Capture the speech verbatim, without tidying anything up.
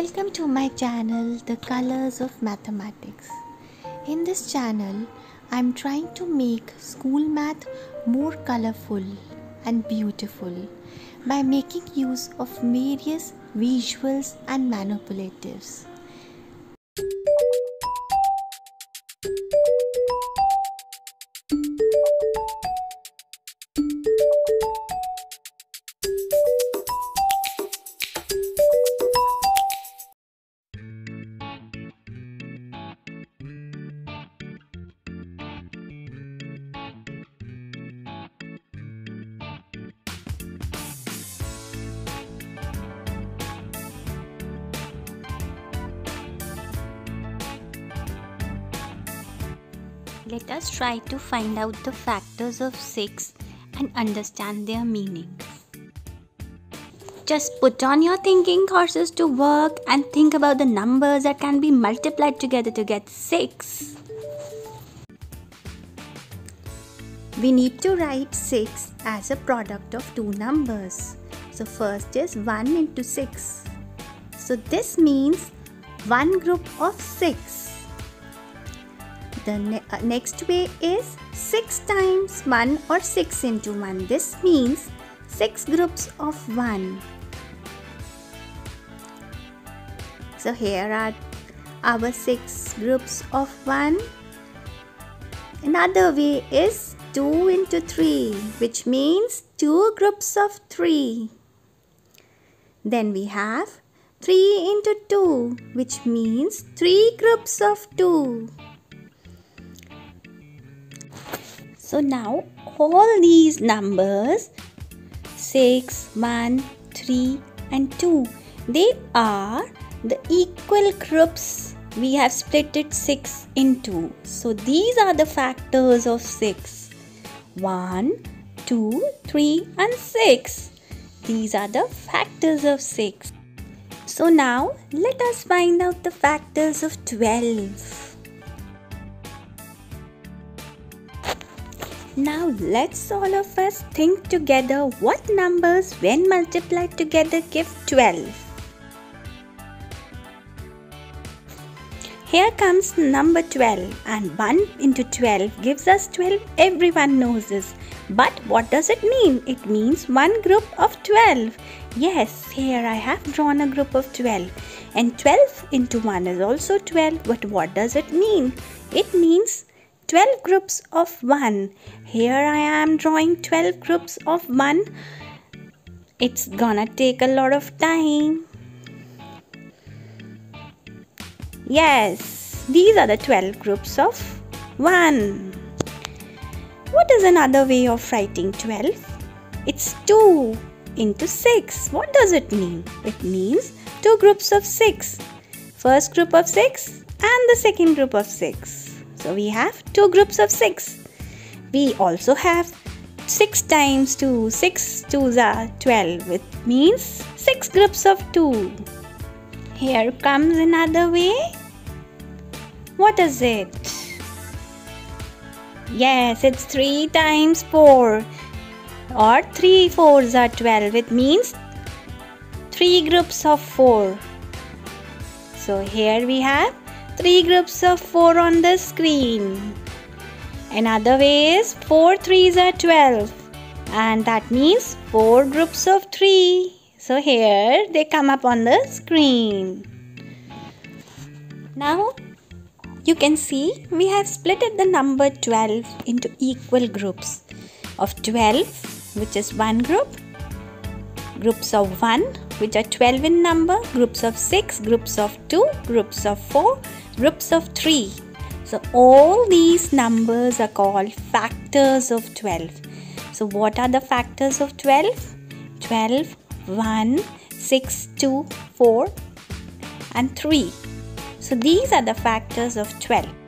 Welcome to my channel, The Colours of Mathematics. In this channel, I'm trying to make school math more colorful and beautiful by making use of various visuals and manipulatives. Let us try to find out the factors of six and understand their meaning. Just put on your thinking horses to work and think about the numbers that can be multiplied together to get six. We need to write six as a product of two numbers. So first is one into six. So this means one group of six. The ne uh, next way is six times one or six into one. This means six groups of one. So here are our six groups of one. Another way is two into three, which means two groups of three. Then we have three into two, which means three groups of two. So now all these numbers six, one, three and two, they are the equal groups. We have split it six into. So these are the factors of six. one, two, three and six. These are the factors of six. So now let us find out the factors of twelve. Now let's all of us think together what numbers when multiplied together give twelve. Here comes number twelve, and one into twelve gives us twelve. Everyone knows this. But what does it mean? It means one group of twelve. Yes, here I have drawn a group of twelve. And twelve into one is also twelve. But what does it mean? It means twelve groups of one. Here I am drawing twelve groups of one. It's gonna take a lot of time. Yes, these are the twelve groups of one. What is another way of writing twelve? It's two into six. What does it mean? It means two groups of six. First group of six and the second group of six. So we have two groups of six. We also have six times two. six twos are twelve. It means six groups of two. Here comes another way. What is it? Yes, it's three times four. Or three fours are twelve. It means three groups of four. So here we have three groups of four on the screen. Another way is four threes are twelve, and that means four groups of three. So here they come up on the screen. Now you can see we have split the number twelve into equal groups of twelve, which is one group, groups of one, which are twelve in number, groups of six, groups of two, groups of four, groups of three. So all these numbers are called factors of twelve. So what are the factors of twelve? twelve, one, six, two, four and three. So these are the factors of twelve.